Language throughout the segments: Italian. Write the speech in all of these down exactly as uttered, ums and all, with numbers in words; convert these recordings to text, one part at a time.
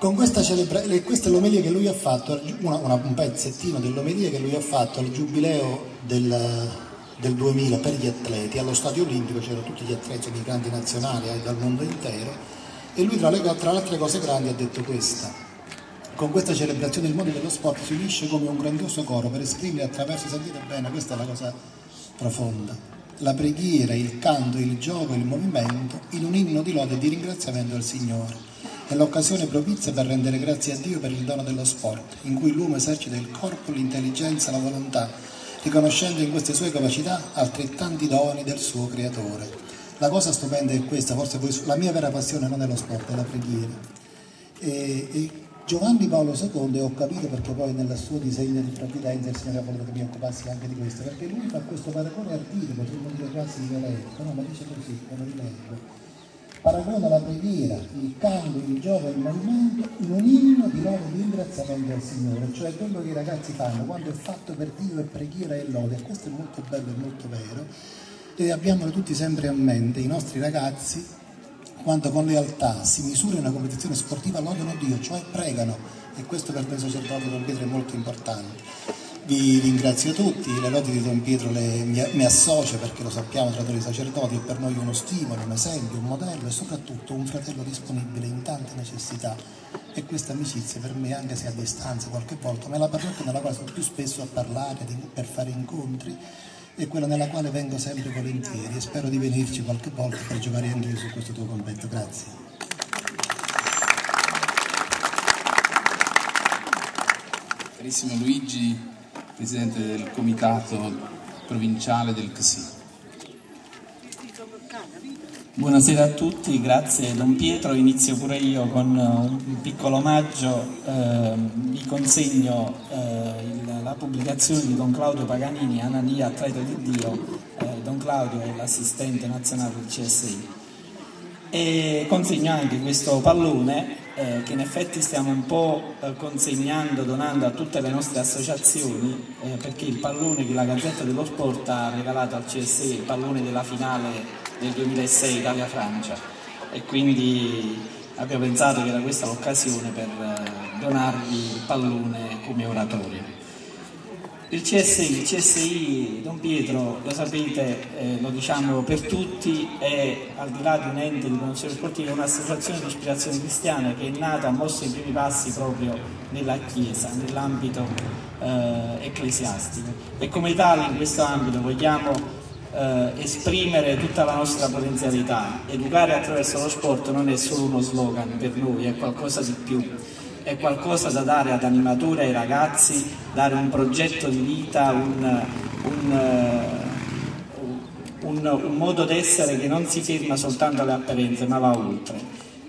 Con questa, celebra- questa è l'omelia che lui ha fatto, una, una, un pezzettino dell'omelia che lui ha fatto al giubileo del, del duemila per gli atleti, allo Stadio Olimpico, c'erano tutti gli atleti dei grandi nazionali eh, dal mondo intero, e lui tra le, tra le altre cose grandi ha detto questa: con questa celebrazione il mondo dello sport si unisce come un grandioso coro per esprimere attraverso, sentite bene, questa è la cosa profonda, la preghiera, il canto, il gioco, il movimento in un inno di lode e di ringraziamento al Signore. È l'occasione propizia per rendere grazie a Dio per il dono dello sport, in cui l'uomo esercita il corpo, l'intelligenza, la volontà, riconoscendo in queste sue capacità altrettanti doni del suo creatore. La cosa stupenda è questa, forse voi, la mia vera passione non è lo sport, è la preghiera. E, e Giovanni Paolo secondo, ho capito perché poi nel suo disegno di Providenza il Signore ha voluto che mi occupassi anche di questo, perché lui fa questo paragone ardito, potremmo dire quasi violento, no, ma dice così, come vi leggo. Paragona la preghiera, il canto, il gioco, il movimento in un inno di lode e di ringraziamento al Signore, cioè quello che i ragazzi fanno quando è fatto per Dio è preghiera e lode, e questo è molto bello e molto vero, e abbiamolo tutti sempre a mente. I nostri ragazzi, quando con lealtà si misura in una competizione sportiva, lodano Dio, cioè pregano, e questo per me sacerdote Don Pietro è molto importante. Vi ringrazio tutti, le lodi di Don Pietro le, mi, mi associo perché lo sappiamo tra i sacerdoti, è per noi uno stimolo, un esempio, un modello e soprattutto un fratello disponibile in tante necessità, e questa amicizia per me, anche se a distanza qualche volta, ma è la parrocchia nella quale sono più spesso a parlare per fare incontri, e quella nella quale vengo sempre volentieri, e spero di venirci qualche volta per giocare anche io su questo tuo convento. Grazie. Carissimo Luigi, presidente del comitato provinciale del C S I. Buonasera a tutti, grazie Don Pietro. Inizio pure io con un piccolo omaggio, eh, vi consegno eh, la pubblicazione di Don Claudio Paganini, Anania Atleta di Dio. eh, Don Claudio è l'assistente nazionale del C S I, e consegno anche questo pallone Eh, che in effetti stiamo un po' eh, consegnando, donando a tutte le nostre associazioni, eh, perché il pallone che la Gazzetta dello Sport ha regalato al C S I, il pallone della finale del duemilasei Italia-Francia, e quindi abbiamo pensato che era questa l'occasione per eh, donarvi il pallone come oratorio. Il C S I, il C S I Don Pietro, lo sapete, eh, lo diciamo per tutti, è, al di là di un ente di promozione sportiva, un'associazione di ispirazione cristiana che è nata, ha mosso i primi passi proprio nella Chiesa, nell'ambito eh, ecclesiastico, e come tale in questo ambito vogliamo eh, esprimere tutta la nostra potenzialità. Educare attraverso lo sport non è solo uno slogan per noi, è qualcosa di più. È qualcosa da dare ad animatori, ai ragazzi, dare un progetto di vita, un, un, un, un modo d'essere che non si ferma soltanto alle apparenze ma va oltre.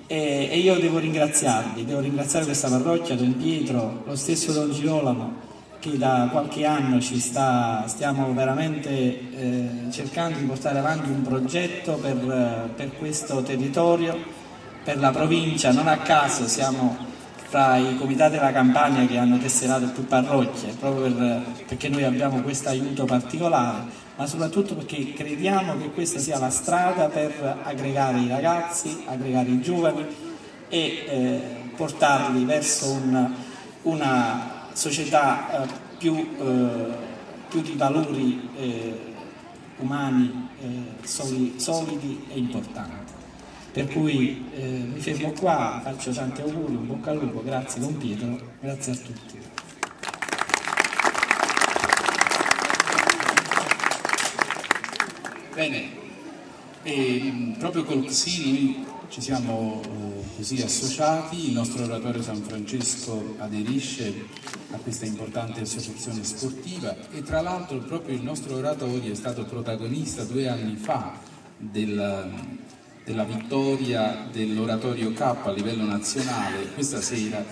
E, e io devo ringraziarvi, devo ringraziare questa parrocchia, Don Pietro, lo stesso Don Girolamo, che da qualche anno ci sta, stiamo veramente eh, cercando di portare avanti un progetto per, per questo territorio, per la provincia. Non a caso siamo fra i comitati della Campania che hanno tesserato più parrocchie, proprio per, perché noi abbiamo questo aiuto particolare, ma soprattutto perché crediamo che questa sia la strada per aggregare i ragazzi, aggregare i giovani e eh, portarli verso un, una società eh, più, eh, più di valori eh, umani eh, soli, solidi e importanti. Per cui eh, mi fermo qua, faccio tanti auguri, un bocca al lupo, grazie Don Pietro, grazie a tutti. Bene, e, proprio col C S I noi ci siamo eh, così associati, il nostro oratorio San Francesco aderisce a questa importante associazione sportiva, e tra l'altro proprio il nostro oratorio è stato protagonista due anni fa del... della vittoria dell'oratorio K a livello nazionale. Questa sera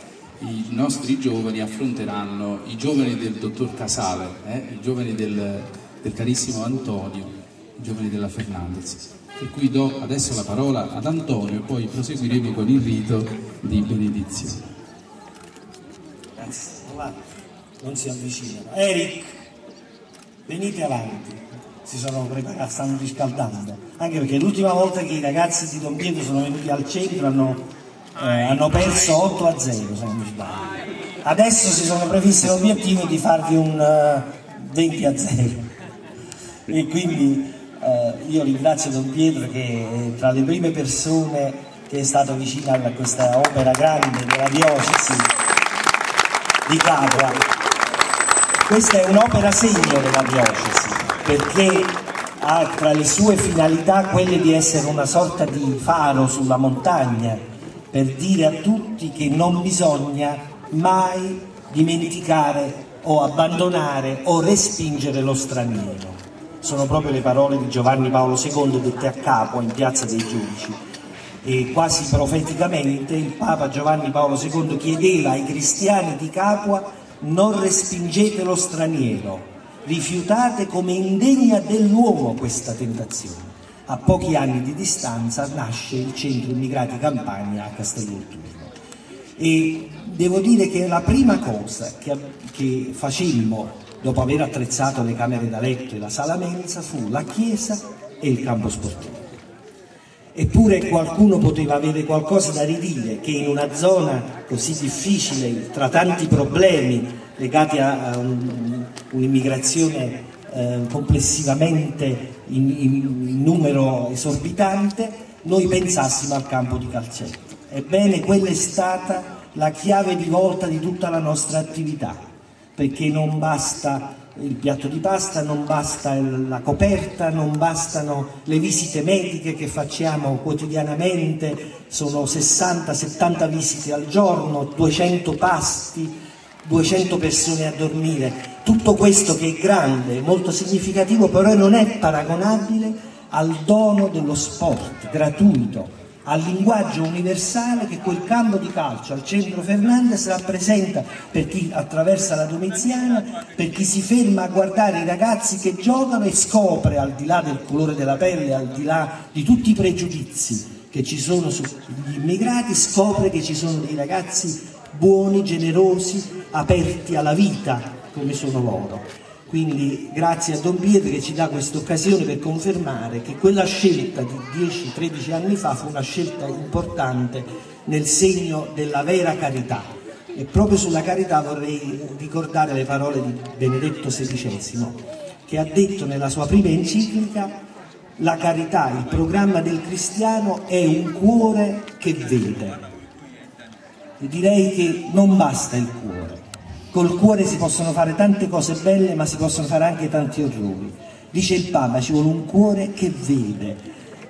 i nostri giovani affronteranno i giovani del dottor Casale, eh? i giovani del, del carissimo Antonio, i giovani della Fernandes, per cui do adesso la parola ad Antonio e poi proseguiremo con il rito di benedizione. Grazie, non si avvicinano. Eric, venite avanti. Si sono preparati, stanno riscaldando, anche perché l'ultima volta che i ragazzi di Don Pietro sono venuti al centro hanno eh, hanno perso otto a zero se non mi sbaglio. Adesso si sono previsti l'obiettivo di farvi un uh, venti a zero e quindi uh, io ringrazio Don Pietro che è tra le prime persone che è stato vicino a questa opera grande della diocesi di Capua. Questa è un'opera segno della diocesi perché ha tra le sue finalità quelle di essere una sorta di faro sulla montagna per dire a tutti che non bisogna mai dimenticare o abbandonare o respingere lo straniero. Sono proprio le parole di Giovanni Paolo secondo dette a Capua in Piazza dei Giudici, e quasi profeticamente il Papa Giovanni Paolo secondo chiedeva ai cristiani di Capua: non respingete lo straniero, rifiutate come indegna dell'uomo questa tentazione. A pochi anni di distanza nasce il centro immigrati Campania a Castel Volturno. E devo dire che la prima cosa che, che facemmo dopo aver attrezzato le camere da letto e la sala mensa fu la chiesa e il campo sportivo. Eppure qualcuno poteva avere qualcosa da ridire che in una zona così difficile, tra tanti problemi legati a, a un'immigrazione eh, complessivamente in, in numero esorbitante, noi pensassimo al campo di calcetto. Ebbene, quella è stata la chiave di volta di tutta la nostra attività, perché non basta il piatto di pasta, non basta la coperta, non bastano le visite mediche che facciamo quotidianamente, sono sessanta settanta visite al giorno, duecento pasti, duecento persone a dormire. Tutto questo che è grande, molto significativo, però non è paragonabile al dono dello sport gratuito, al linguaggio universale che quel campo di calcio al centro Fernandes rappresenta per chi attraversa la Domiziana, per chi si ferma a guardare i ragazzi che giocano e scopre, al di là del colore della pelle, al di là di tutti i pregiudizi che ci sono sugli immigrati, scopre che ci sono dei ragazzi buoni, generosi, aperti alla vita come sono loro. Quindi grazie a Don Pietro che ci dà questa occasione per confermare che quella scelta di dieci tredici anni fa fu una scelta importante nel segno della vera carità. E proprio sulla carità vorrei ricordare le parole di Benedetto sedicesimo, che ha detto nella sua prima enciclica: la carità, il programma del cristiano, è un cuore che vede. E direi che non basta il cuore. Col cuore si possono fare tante cose belle, ma si possono fare anche tanti orrori. Dice il Papa, ci vuole un cuore che vede.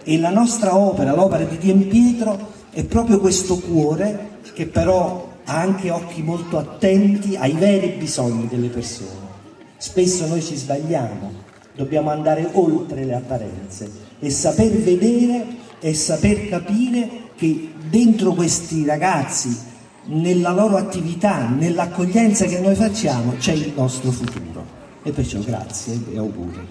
E la nostra opera, l'opera di Don Pietro, è proprio questo cuore che però ha anche occhi molto attenti ai veri bisogni delle persone. Spesso noi ci sbagliamo, dobbiamo andare oltre le apparenze e saper vedere e saper capire che dentro questi ragazzi, nella loro attività, nell'accoglienza che noi facciamo, c'è il nostro futuro. E perciò grazie e auguri.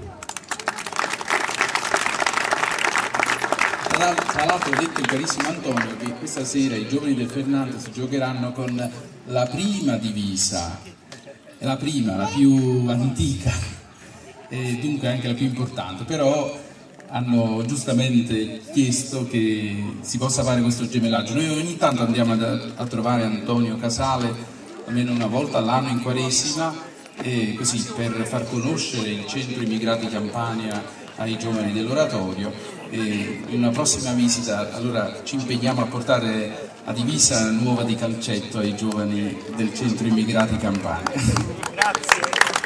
Tra l'altro ha detto il carissimo Antonio che questa sera i giovani del Fernandes giocheranno con la prima divisa, la prima, la più antica e dunque anche la più importante, però hanno giustamente chiesto che si possa fare questo gemellaggio. Noi ogni tanto andiamo ad, a trovare Antonio Casale almeno una volta all'anno in Quaresima, eh, così per far conoscere il centro immigrati Campania ai giovani dell'oratorio. Eh, in una prossima visita allora ci impegniamo a portare la divisa nuova di calcetto ai giovani del centro immigrati Campania. Grazie.